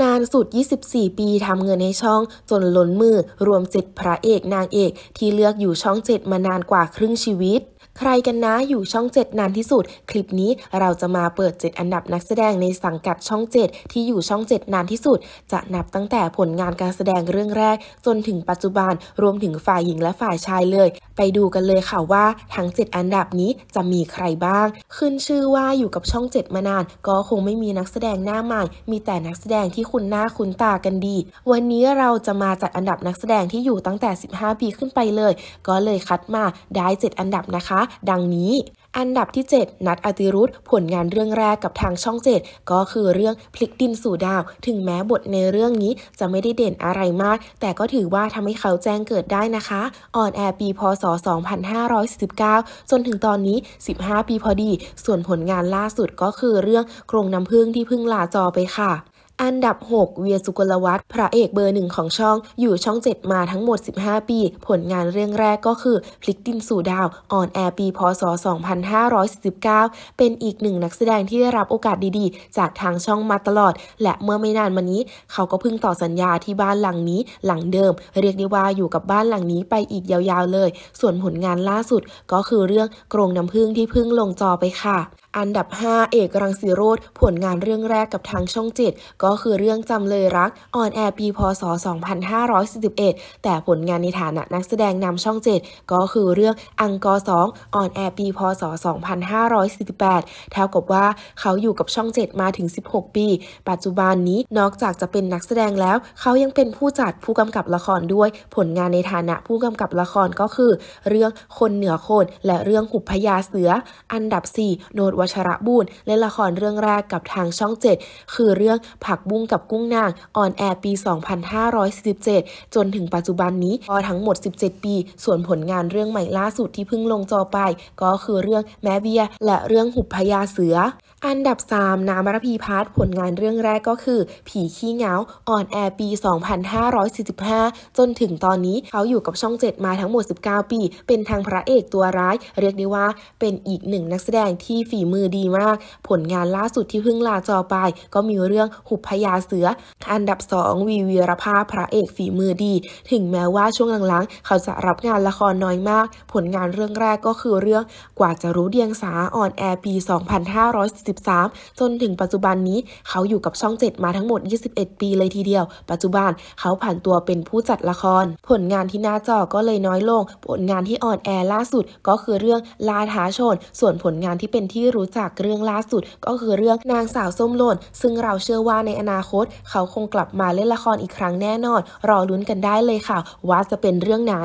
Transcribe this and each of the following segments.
นานสุด24ปีทำเงินในช่องจนล้นมือรวม7พระเอกนางเอกที่เลือกอยู่ช่อง7มานานกว่าครึ่งชีวิตใครกันนะอยู่ช่อง7นานที่สุดคลิปนี้เราจะมาเปิด7อันดับนักแสดงในสังกัดช่อง7ที่อยู่ช่อง7นานที่สุดจะนับตั้งแต่ผลงานการแสดงเรื่องแรกจนถึงปัจจุบันรวมถึงฝ่ายหญิงและฝ่ายชายเลยไปดูกันเลยค่ะว่าทั้ง7อันดับนี้จะมีใครบ้างขึ้นชื่อว่าอยู่กับช่อง7มานานก็คงไม่มีนักแสดงหน้าใหม่มีแต่นักแสดงที่คุ้นหน้าคุ้นตากันดีวันนี้เราจะมาจัดอันดับนักแสดงที่อยู่ตั้งแต่15ปีขึ้นไปเลยก็เลยคัดมาได้7อันดับนะคะดังนี้อันดับที่7นัท อติรุธผลงานเรื่องแรกกับทางช่อง7ก็คือเรื่องพลิกดินสู่ดาวถึงแม้บทในเรื่องนี้จะไม่ได้เด่นอะไรมากแต่ก็ถือว่าทำให้เขาแจ้งเกิดได้นะคะออนแอร์ปีพ.ศ. 2549จนถึงตอนนี้15ปีพอดีส่วนผลงานล่าสุดก็คือเรื่องกรงน้ำผึ้งที่เพิ่งลาจอไปค่ะอันดับ6เวียร์ สุกลวัฒน์พระเอกเบอร์ 1ของช่องอยู่ช่อง7มาทั้งหมด15ปีผลงานเรื่องแรกก็คือพลิกดินสู่ดาวออนแอร์ปีพ.ศ. 2549เป็นอีกหนึ่งนักแสดงที่ได้รับโอกาสดีๆจากทางช่องมาตลอดและเมื่อไม่นานมานี้เขาก็เพิ่งต่อสัญญาที่บ้านหลังนี้หลังเดิมเรียกได้ว่าอยู่กับบ้านหลังนี้ไปอีกยาวๆเลยส่วนผลงานล่าสุดก็คือเรื่องกรงน้ำผึ้งที่เพิ่งลงจอไปค่ะอันดับ5เอกรังสีโรจน์ผลงานเรื่องแรกกับทางช่อง7ก็คือเรื่องจำเลยรักออนแอร์ปีพ.ศ. 2541แต่ผลงานในฐานะนักแสดงนำช่อง7ก็คือเรื่องอังกอร์ 2ออนแอร์ปีพ.ศ. 2548เท่ากับว่าเขาอยู่กับช่อง7มาถึง16ปีปัจจุบันนี้นอกจากจะเป็นนักแสดงแล้วเขายังเป็นผู้จัดผู้กำกับละครด้วยผลงานในฐานะผู้กำกับละครก็คือเรื่องคนเหนือคนและเรื่องหุบพญาเสืออันดับ4โนดวัชระบูรณ์เล่นละครเรื่องแรกกับทางช่อง7คือเรื่องผักบุ้งกับกุ้งนางออนแอร์ปี2547จนถึงปัจจุบันนี้ก็ทั้งหมด17ปีส่วนผลงานเรื่องใหม่ล่าสุดที่เพิ่งลงจอไปก็คือเรื่องแม่เบี้ยและเรื่องหุบพญาเสืออันดับ3น้ำระพีพัฒน์ผลงานเรื่องแรกก็คือผีขี้เหงาออนแอร์ปี2545จนถึงตอนนี้เขาอยู่กับช่อง7มาทั้งหมด19ปีเป็นทางพระเอกตัวร้ายเรียกได้ว่าเป็นอีกหนึ่งนักแสดงที่ฝีมือดีมากผลงานล่าสุดที่เพิ่งลาจอไปก็มีเรื่องหุบพญาเสืออันดับ2วีวีรภาพพระเอกฝีมือดีถึงแม้ว่าช่วงหลังๆเขาจะรับงานละครน้อยมากผลงานเรื่องแรกก็คือเรื่องกว่าจะรู้เดียงสาออนแอร์ปี2543จนถึงปัจจุบันนี้เขาอยู่กับช่อง7มาทั้งหมด21ปีเลยทีเดียวปัจจุบันเขาผ่านตัวเป็นผู้จัดละครผลงานที่หน้าจอก็เลยน้อยลงผลงานที่ออนแอร์ล่าสุดก็คือเรื่องลาท้าชนส่วนผลงานที่เป็นที่รู้จักเรื่องล่าสุดก็คือเรื่องนางสาวส้มหล่นซึ่งเราเชื่อว่าในอนาคตเขาคงกลับมาเล่นละครอีกครั้งแน่นอนรอลุ้นกันได้เลยค่ะว่าจะเป็นเรื่องไหน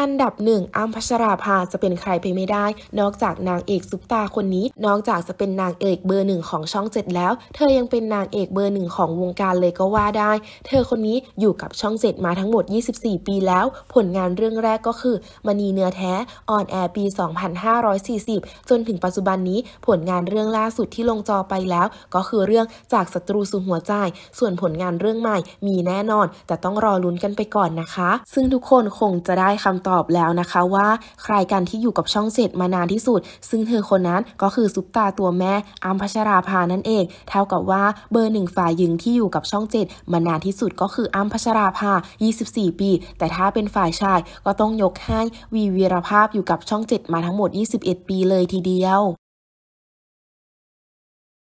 อันดับ1อ้ำพัชราภาจะเป็นใครไปไม่ได้นอกจากนางเอกซุปตาคนนี้นอกจากจะเป็นนางเอกเบอร์1ของช่อง7แล้วเธอยังเป็นนางเอกเบอร์1ของวงการเลยก็ว่าได้เธอคนนี้อยู่กับช่อง7มาทั้งหมด24ปีแล้วผลงานเรื่องแรกก็คือมณีเนื้อแท้ออนแอร์ปี2540จนถึงปัจจุบันนี้ผลงานเรื่องล่าสุดที่ลงจอไปแล้วก็คือเรื่องจากศัตรูสู่หัวใจส่วนผลงานเรื่องใหม่มีแน่นอนแต่ต้องรอลุ้นกันไปก่อนนะคะซึ่งทุกคนคงจะได้คำตอบแล้วนะคะว่าใครกันที่อยู่กับช่อง7มานานที่สุดซึ่งเธอคนนั้นก็คือซุปตาตัวแม่อ้ำพัชราภานั่นเองเท่ากับว่าเบอร์1ฝ่ายหญิงที่อยู่กับช่อง7มานานที่สุดก็คืออ้ำพัชราภา24ปีแต่ถ้าเป็นฝ่ายชายก็ต้องยกให้วีวีรภาพอยู่กับช่อง7มาทั้งหมด21ปีเลยทีเดียว